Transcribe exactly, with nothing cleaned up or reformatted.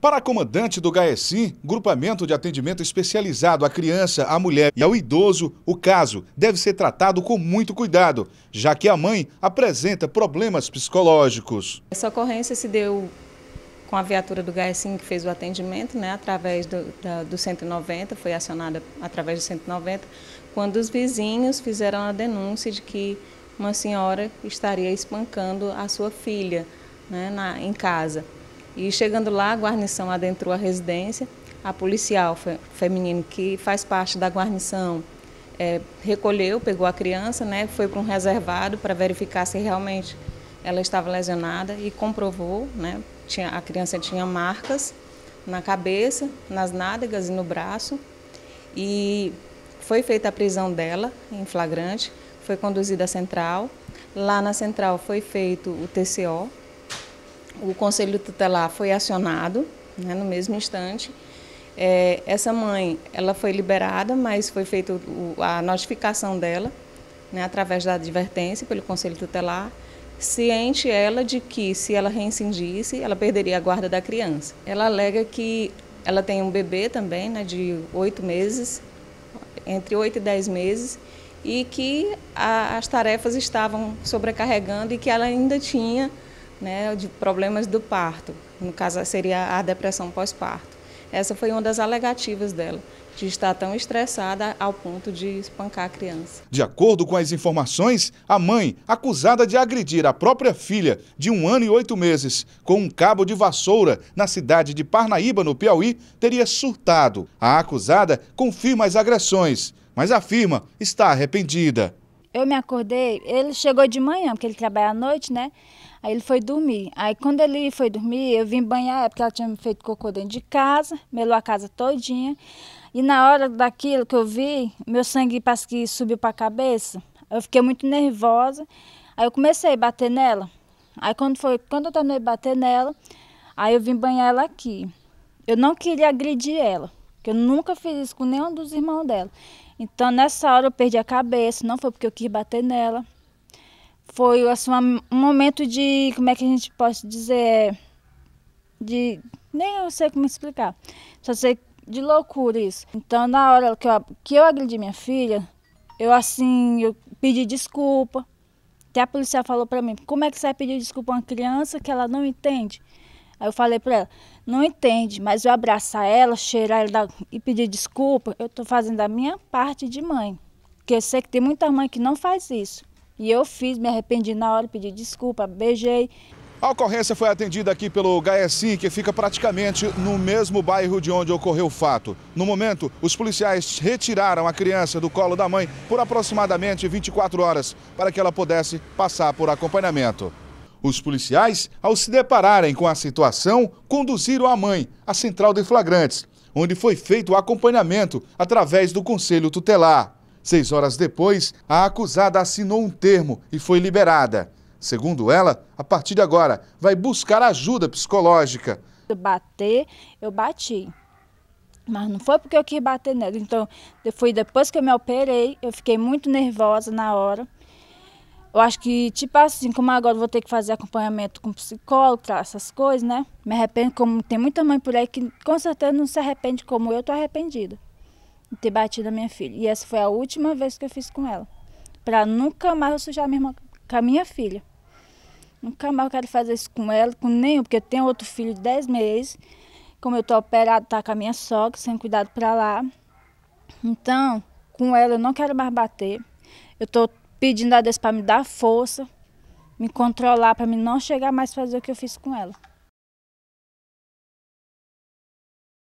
Para a comandante do GAECIM, Grupamento de Atendimento Especializado à Criança, à Mulher e ao Idoso, o caso deve ser tratado com muito cuidado, já que a mãe apresenta problemas psicológicos. Essa ocorrência se deu com a viatura do GAECIM que fez o atendimento, né, através do, da, do cento e noventa, foi acionada através do cento e noventa, quando os vizinhos fizeram a denúncia de que uma senhora estaria espancando a sua filha, né, na, em casa. E chegando lá, a guarnição adentrou a residência, a policial fe, feminino que faz parte da guarnição é, recolheu, pegou a criança, né, foi para um reservado para verificar se realmente ela estava lesionada e comprovou, né, tinha, a criança tinha marcas na cabeça, nas nádegas e no braço, e foi feita a prisão dela em flagrante, foi conduzida à central, lá na central foi feito o T C O, o Conselho Tutelar foi acionado, né, no mesmo instante. É, essa mãe, ela foi liberada, mas foi feita o, a notificação dela, né, através da advertência pelo Conselho Tutelar, ciente ela de que, se ela reincidisse, ela perderia a guarda da criança. Ela alega que ela tem um bebê também, né, de oito meses, entre oito e dez meses, e que a, as tarefas estavam sobrecarregando e que ela ainda tinha, né, de problemas do parto, no caso seria a depressão pós-parto. Essa foi uma das alegativas dela, de estar tão estressada ao ponto de espancar a criança. De acordo com as informações, a mãe, acusada de agredir a própria filha de um ano e oito meses com um cabo de vassoura na cidade de Parnaíba, no Piauí, teria surtado. A acusada confirma as agressões, mas afirma estar arrependida. Eu me acordei, ele chegou de manhã, porque ele trabalha à noite, né? Aí ele foi dormir. Aí quando ele foi dormir, eu vim banhar, porque ela tinha feito cocô dentro de casa, melou a casa todinha. E na hora daquilo que eu vi, meu sangue parece que subiu para a cabeça. Eu fiquei muito nervosa. Aí eu comecei a bater nela. Aí quando foi, quando eu terminei de bater nela, aí eu vim banhar ela aqui. Eu não queria agredir ela, porque eu nunca fiz isso com nenhum dos irmãos dela. Então, nessa hora eu perdi a cabeça, não foi porque eu quis bater nela. Foi assim, um momento de, como é que a gente pode dizer, de, nem eu sei como explicar, só sei de loucura isso. Então, na hora que eu, que eu agredi minha filha, eu assim, eu pedi desculpa. Até a policial falou pra mim, como é que você vai pedir desculpa a uma criança que ela não entende? Aí eu falei para ela, não entende, mas eu abraçar ela, cheirar ela e pedir desculpa, eu estou fazendo a minha parte de mãe. Porque eu sei que tem muita mãe que não faz isso. E eu fiz, me arrependi na hora, pedi desculpa, beijei. A ocorrência foi atendida aqui pelo GAECIM, que fica praticamente no mesmo bairro de onde ocorreu o fato. No momento, os policiais retiraram a criança do colo da mãe por aproximadamente vinte e quatro horas, para que ela pudesse passar por acompanhamento. Os policiais, ao se depararem com a situação, conduziram a mãe à central de flagrantes, onde foi feito o acompanhamento através do Conselho Tutelar. Seis horas depois, a acusada assinou um termo e foi liberada. Segundo ela, a partir de agora, vai buscar ajuda psicológica. Eu bater, eu bati. Mas não foi porque eu quis bater nela. Então, foi depois que eu me operei, eu fiquei muito nervosa na hora. Eu acho que, tipo assim, como agora eu vou ter que fazer acompanhamento com psicólogo, essas coisas, né? Me arrependo, como tem muita mãe por aí que com certeza não se arrepende como eu, tô arrependida de ter batido a minha filha. E essa foi a última vez que eu fiz com ela, para nunca mais eu sujar a minha irmã com a minha filha. Nunca mais eu quero fazer isso com ela, com nenhum, porque eu tenho outro filho de dez meses, como eu tô operada, tá com a minha sogra, sem cuidado para lá. Então, com ela eu não quero mais bater, eu tô pedindo a Deus para me dar força, me controlar, para mim não chegar mais a fazer o que eu fiz com ela.